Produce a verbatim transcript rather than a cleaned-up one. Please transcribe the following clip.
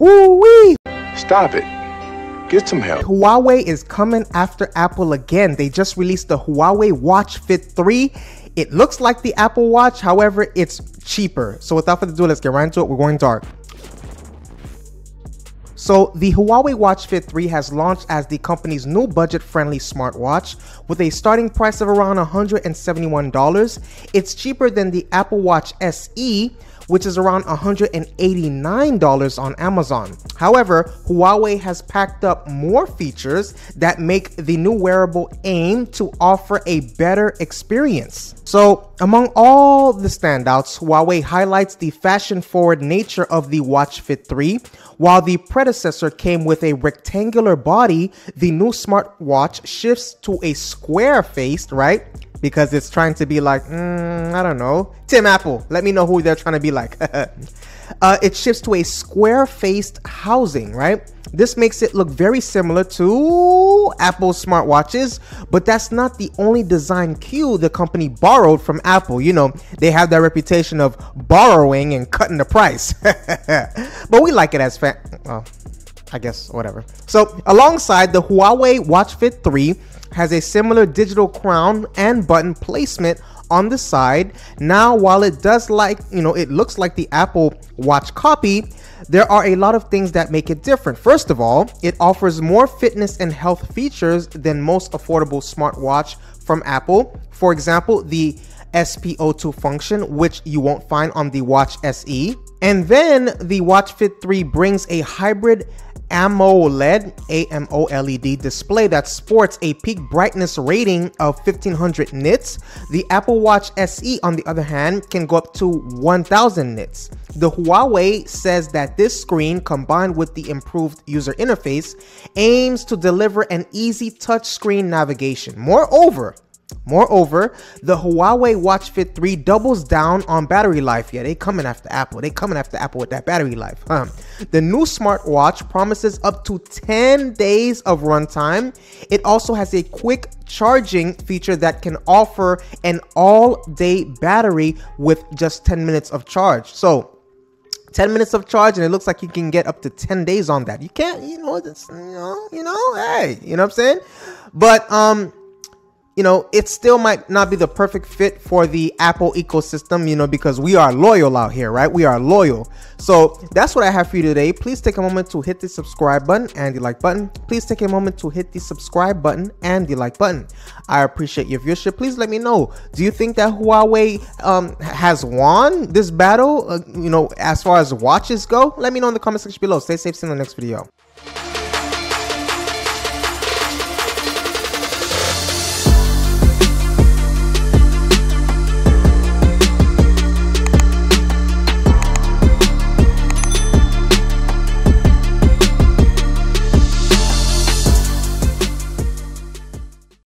Woo-wee! Stop it. Get some help. Huawei is coming after Apple again. They just released the Huawei Watch Fit three. It looks like the Apple Watch, however, it's cheaper. So without further ado, let's get right into it. We're going dark. So the Huawei Watch Fit three has launched as the company's new budget-friendly smartwatch with a starting price of around one hundred seventy-one dollars. It's cheaper than the Apple Watch S E, which is around one hundred eighty-nine dollars on Amazon. However, Huawei has packed up more features that make the new wearable aim to offer a better experience. So among all the standouts, Huawei highlights the fashion-forward nature of the Watch Fit three. While the predecessor came with a rectangular body, the new smartwatch shifts to a square-faced, right? Because it's trying to be like, mm, I don't know, Tim Apple. Let me know who they're trying to be like. uh, it shifts to a square-faced housing, right? This makes it look very similar to Apple's smartwatches, but that's not the only design cue the company borrowed from Apple. You know, they have that reputation of borrowing and cutting the price. But we like it as fa- oh, I guess, whatever. So alongside the Huawei Watch Fit three, has a similar digital crown and button placement on the side. Now, while it does like, you know, it looks like the Apple Watch copy, there are a lot of things that make it different. First of all, it offers more fitness and health features than most affordable smartwatch from Apple. For example, the S P O two function, which you won't find on the Watch S E. And then the Watch Fit three brings a hybrid AMOLED, A M O L E D display that sports a peak brightness rating of fifteen hundred nits. The Apple Watch S E, on the other hand, can go up to one thousand nits. The Huawei says that this screen, combined with the improved user interface, aims to deliver an easy touchscreen navigation. Moreover, Moreover, the Huawei Watch Fit three doubles down on battery life. Yeah, they coming after Apple. They coming after Apple with that battery life. Huh? The new smartwatch promises up to ten days of runtime. It also has a quick charging feature that can offer an all-day battery with just ten minutes of charge. So ten minutes of charge, and it looks like you can get up to ten days on that. You can't, you know, just, you know, you know, hey, you know what I'm saying? But, um... you know, it still might not be the perfect fit for the Apple ecosystem, you know, because we are loyal out here, right? We are loyal. So that's what I have for you today. Please take a moment to hit the subscribe button and the like button. Please take a moment to hit the subscribe button and the like button. I appreciate your viewership. Please let me know. Do you think that Huawei um, has won this battle, uh, you know, as far as watches go? Let me know in the comment section below. Stay safe. See you in the next video.